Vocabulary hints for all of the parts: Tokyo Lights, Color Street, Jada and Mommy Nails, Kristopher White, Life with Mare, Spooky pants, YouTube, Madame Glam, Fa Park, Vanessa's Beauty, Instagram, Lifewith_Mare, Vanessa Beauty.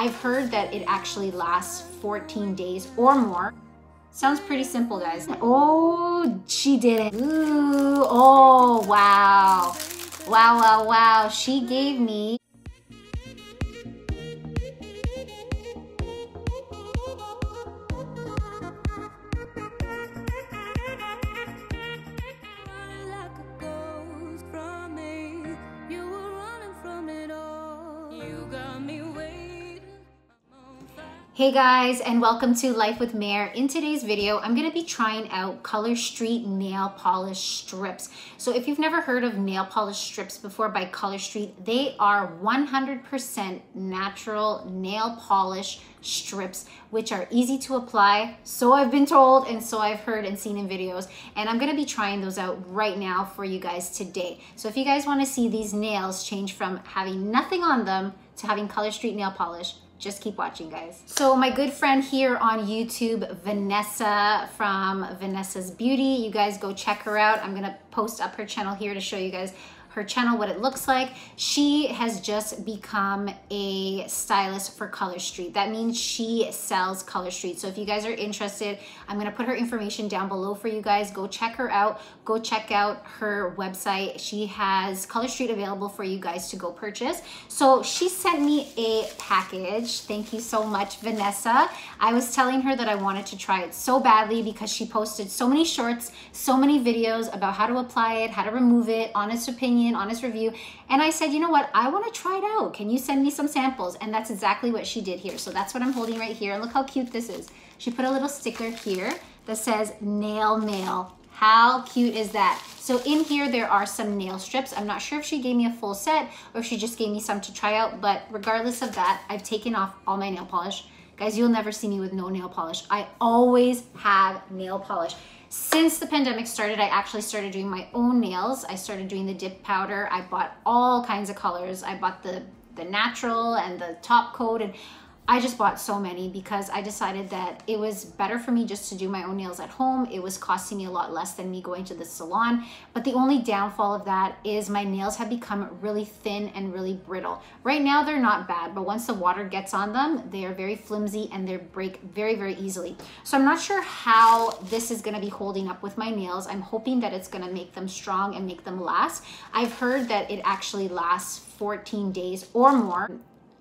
I've heard that it actually lasts 14 days or more. Sounds pretty simple, guys. Oh, she did it. Ooh, oh, wow. Wow, wow, wow. She gave me Hey guys, and welcome to Life with Mare. In today's video, I'm gonna be trying out Color Street nail polish strips. So if you've never heard of nail polish strips before by Color Street, they are 100% natural nail polish strips, which are easy to apply. So I've been told, and so I've heard and seen in videos, and I'm gonna be trying those out right now for you guys today. So if you guys wanna see these nails change from having nothing on them to having Color Street nail polish, just keep watching, guys. So my good friend here on YouTube, Vanessa from Vanessa's Beauty, you guys go check her out. I'm gonna post up her channel here to show you guys her channel, what it looks like. She has just become a stylist for Color Street. That means she sells Color Street. So if you guys are interested, I'm gonna put her information down below for you guys. Go check her out. Go check out her website. She has Color Street available for you guys to go purchase. So she sent me a package. Thank you so much, Vanessa. I was telling her that I wanted to try it so badly because she posted so many shorts, so many videos about how to apply it, how to remove it, honest opinion, honest review, and I said, you know what, I want to try it out. Can you send me some samples? And that's exactly what she did here. So that's what I'm holding right here, and look how cute this is. She put a little sticker here that says nail mail. How cute is that? So in here there are some nail strips. I'm not sure if she gave me a full set or if she just gave me some to try out, but regardless of that, I've taken off all my nail polish. Guys, you'll never see me with no nail polish. I always have nail polish. Since the pandemic started, I actually started doing my own nails. I started doing the dip powder. I bought all kinds of colors. I bought the natural and the top coat, and I just bought so many because I decided that it was better for me just to do my own nails at home. It was costing me a lot less than me going to the salon. But the only downfall of that is my nails have become really thin and really brittle. Right now they're not bad, but once the water gets on them, they are very flimsy and they break very, very easily. So I'm not sure how this is gonna be holding up with my nails. I'm hoping that it's gonna make them strong and make them last. I've heard that it actually lasts 14 days or more.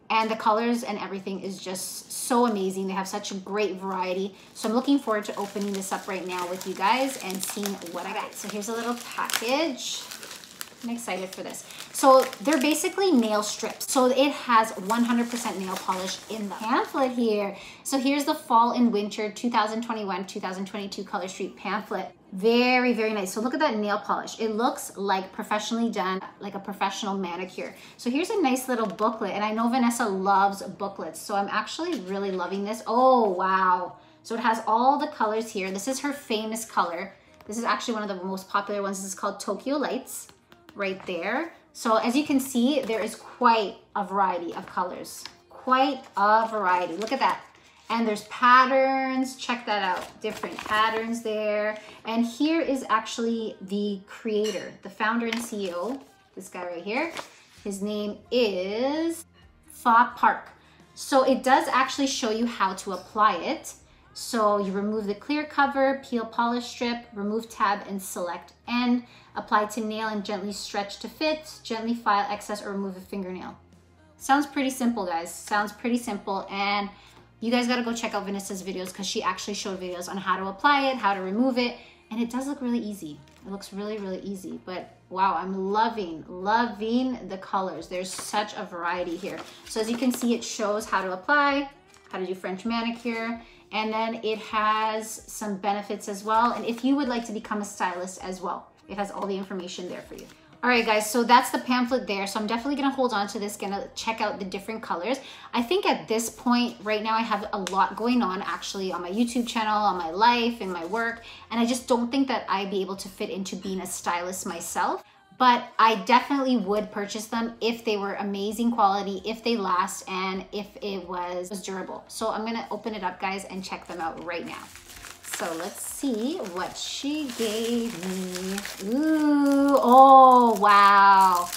And the colors and everything is just so amazing. They have such a great variety. So I'm looking forward to opening this up right now with you guys and seeing what I got. So here's a little package. I'm excited for this. So they're basically nail strips. So it has 100% nail polish in the pamphlet here. So here's the Fall and Winter 2021-2022 Color Street pamphlet. Very, very nice. So look at that nail polish. It looks like professionally done, like a professional manicure. So here's a nice little booklet, and I know Vanessa loves booklets, so I'm actually really loving this. Oh, wow. So it has all the colors here. This is her famous color. This is actually one of the most popular ones. This is called Tokyo Lights right there. So as you can see, there is quite a variety of colors. Quite a variety. Look at that. And there's patterns, check that out, different patterns there. And here is actually the creator, the founder and CEO, this guy right here. His name is Fa Park. So it does actually show you how to apply it. So you remove the clear cover, peel polish strip, remove tab and select end, apply to nail and gently stretch to fit, gently file excess or remove a fingernail. Sounds pretty simple, guys, sounds pretty simple. And you guys gotta go check out Vanessa's videos because she actually showed videos on how to apply it, how to remove it, and it does look really easy. It looks really, really easy, but wow, I'm loving the colors. There's such a variety here. So as you can see, it shows how to apply, how to do French manicure, and then it has some benefits as well. And if you would like to become a stylist as well, it has all the information there for you. All right, guys, so that's the pamphlet there. So I'm definitely gonna hold on to this, gonna check out the different colors. I think at this point, right now, I have a lot going on actually on my YouTube channel, on my life, in my work, and I just don't think that I'd be able to fit into being a stylist myself. But I definitely would purchase them if they were amazing quality, if they last, and if it was durable. So I'm gonna open it up, guys, and check them out right now. So let's see what she gave me. Ooh, oh, wow.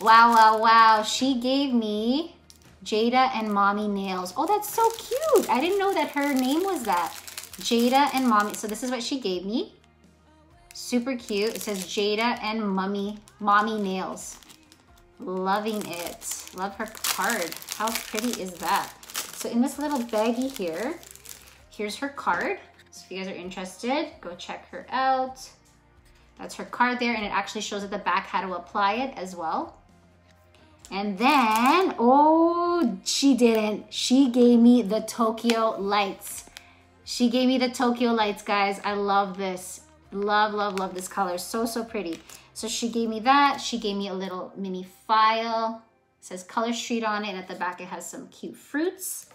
Wow, wow, wow. She gave me Jada and Mommy Nails. Oh, that's so cute. I didn't know that her name was that. Jada and Mommy. So this is what she gave me. Super cute. It says Jada and Mommy Nails. Loving it. Love her card. How pretty is that? So in this little baggie here, here's her card. So if you guys are interested, go check her out. That's her card there, and it actually shows at the back how to apply it as well. And then, oh, she didn't. She gave me the Tokyo Lights. She gave me the Tokyo Lights, guys. I love this. Love, love, love this color. So, so pretty. So she gave me that. She gave me a little mini file. It says Color Street on it, and at the back it has some cute fruits.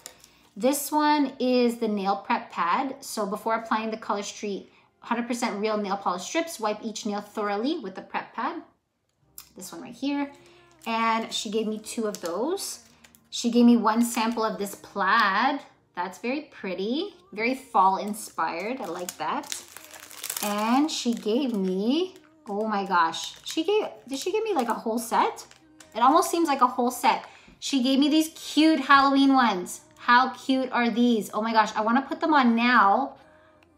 This one is the nail prep pad. So before applying the Color Street 100% real nail polish strips, wipe each nail thoroughly with the prep pad. This one right here. And she gave me two of those. She gave me one sample of this plaid. That's very pretty, very fall inspired. I like that. And she gave me, oh my gosh, did she give me like a whole set? It almost seems like a whole set. She gave me these cute Halloween ones. How cute are these? Oh my gosh, I want to put them on now,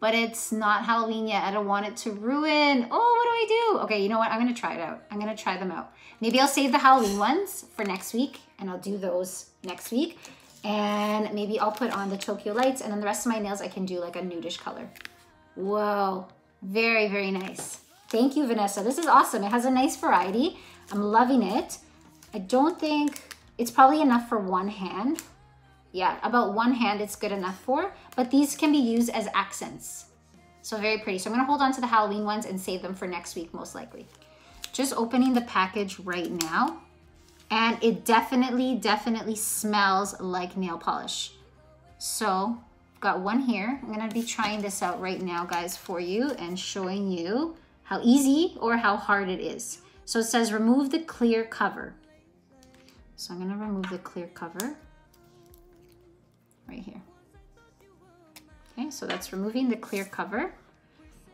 but it's not Halloween yet. I don't want it to ruin. Oh, what do I do? Okay, you know what? I'm going to try it out. I'm going to try them out. Maybe I'll save the Halloween ones for next week, and I'll do those next week. And maybe I'll put on the Tokyo Lights, and then the rest of my nails I can do like a nudish color. Whoa, very, very nice. Thank you, Vanessa. This is awesome. It has a nice variety. I'm loving it. I don't think it's probably enough for one hand. Yeah, about one hand it's good enough for, but these can be used as accents. So very pretty. So I'm gonna hold on to the Halloween ones and save them for next week, most likely. Just opening the package right now. And it definitely, definitely smells like nail polish. So got one here. I'm gonna be trying this out right now, guys, for you and showing you how easy or how hard it is. So it says remove the clear cover. So I'm gonna remove the clear cover. Right here. Okay, so that's removing the clear cover.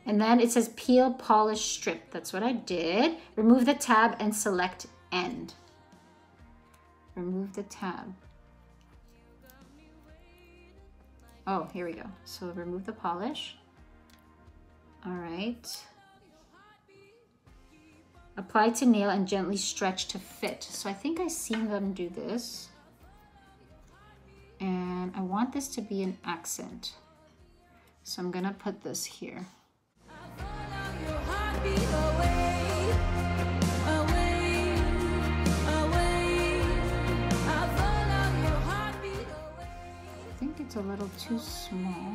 And then it says peel polish strip. That's what I did. Remove the tab and select end. Remove the tab. Oh, here we go. So remove the polish. All right. Apply to nail and gently stretch to fit. So I think I've seen them do this. And I want this to be an accent. So I'm gonna put this here. I think it's a little too small.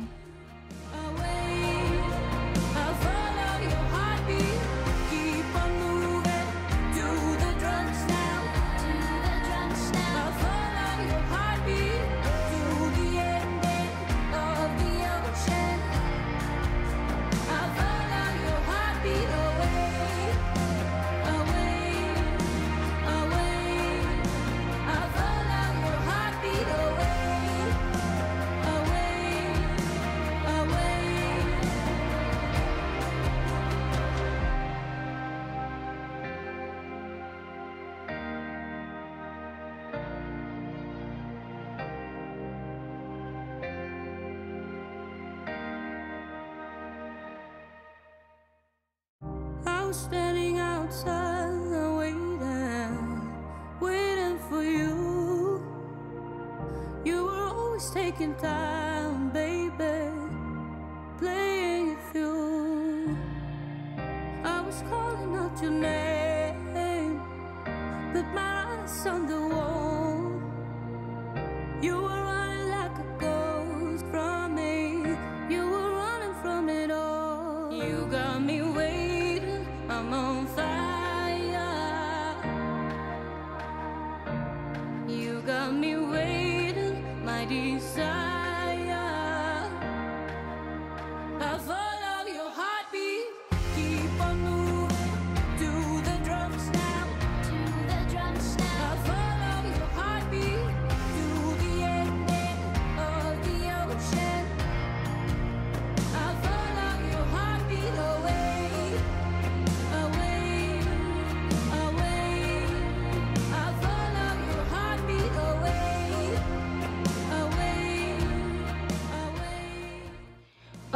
Standing outside the waiting for you. You were always taking time, baby, playing it through. I was calling out your name, but my eyes on the wall. You were running like a ghost from me. You were running from it all. You got me waiting. I'm on fire. You got me waiting, my desire. I follow your heartbeat. Keep on moving to the drums now. To the drums now. I follow your heartbeat to the end.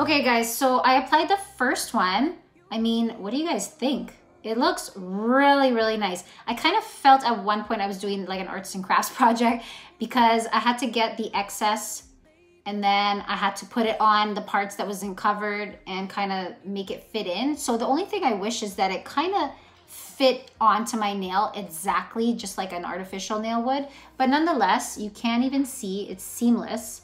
Okay guys, so I applied the first one. I mean, what do you guys think? It looks really, really nice. I kind of felt at one point I was doing like an arts and crafts project because I had to get the excess and then I had to put it on the parts that wasn't covered and kind of make it fit in. So the only thing I wish is that it kind of fit onto my nail exactly just like an artificial nail would. But nonetheless, you can't even see, it's seamless.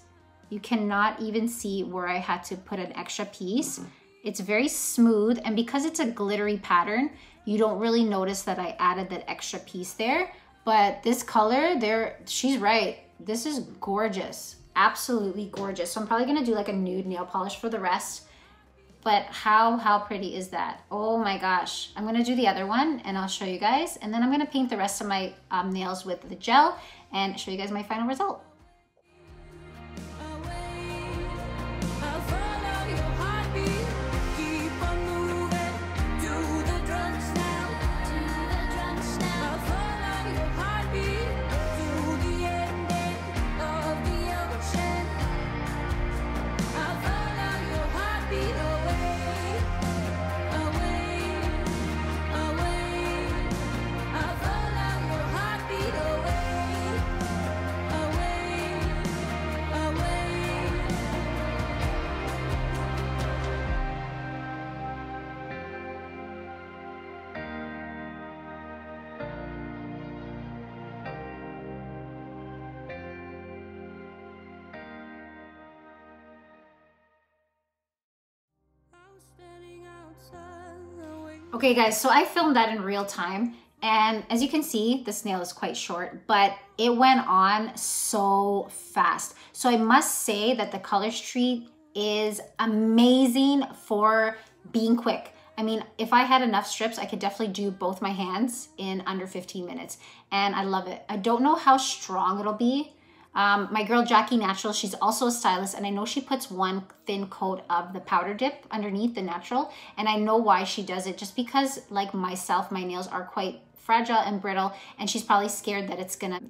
You cannot even see where I had to put an extra piece. It's very smooth, and because it's a glittery pattern, you don't really notice that I added that extra piece there. But this color there, she's right. This is gorgeous, absolutely gorgeous. So I'm probably gonna do like a nude nail polish for the rest. But how pretty is that? Oh my gosh. I'm gonna do the other one and I'll show you guys. And then I'm gonna paint the rest of my nails with the gel and show you guys my final result. Okay guys, so I filmed that in real time, and as you can see, this nail is quite short, but it went on so fast. So I must say that the Color Street is amazing for being quick. I mean, if I had enough strips, I could definitely do both my hands in under 15 minutes, and I love it. I don't know how strong it'll be. My girl Jackie Natural, she's also a stylist, and I know she puts one thin coat of the powder dip underneath the natural, and I know why she does it, just because like myself, my nails are quite fragile and brittle, and she's probably scared that it's gonna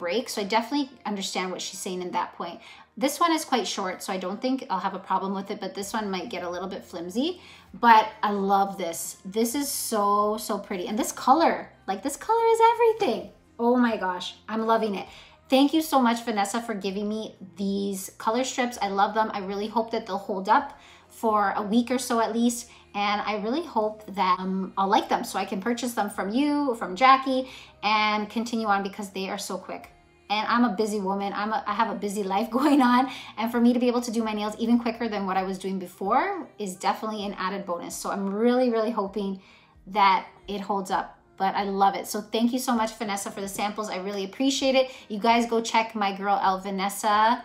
break. So I definitely understand what she's saying in that point. This one is quite short, so I don't think I'll have a problem with it, but this one might get a little bit flimsy. But I love this. This is so pretty, and this color, like this color is everything. Oh my gosh, I'm loving it. Thank you so much, Vanessa, for giving me these color strips. I love them. I really hope that they'll hold up for a week or so at least. And I really hope that I'll like them so I can purchase them from you, from Jackie, and continue on because they are so quick. And I'm a busy woman. I have a busy life going on. And for me to be able to do my nails even quicker than what I was doing before is definitely an added bonus. So I'm really, really hoping that it holds up. But I love it. So thank you so much, Vanessa, for the samples. I really appreciate it. You guys go check my girl out, Vanessa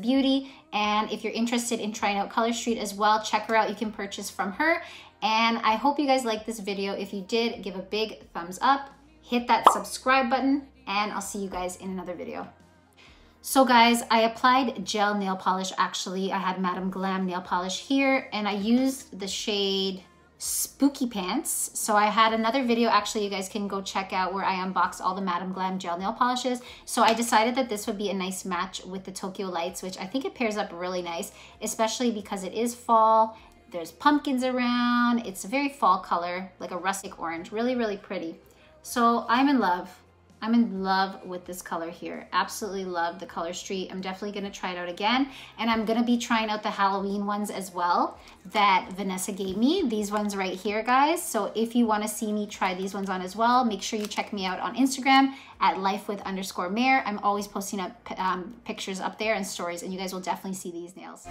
Beauty. And if you're interested in trying out Color Street as well, check her out. You can purchase from her. And I hope you guys liked this video. If you did, give a big thumbs up, hit that subscribe button, and I'll see you guys in another video. So guys, I applied gel nail polish actually. I had Madame Glam nail polish here, and I used the shade Spooky Pants. So I had another video actually you guys can go check out where I unboxed all the Madame Glam gel nail polishes. So I decided that this would be a nice match with the Tokyo Lights, which I think it pairs up really nice, especially because it is fall, there's pumpkins around, it's a very fall color, like a rustic orange, really, really pretty. So I'm in love with this color here. Absolutely love the Color Street. I'm definitely gonna try it out again. And I'm gonna be trying out the Halloween ones as well that Vanessa gave me. These ones right here, guys. So if you wanna see me try these ones on as well, make sure you check me out on Instagram at Lifewith_Mare. I'm always posting up pictures up there and stories, and you guys will definitely see these nails.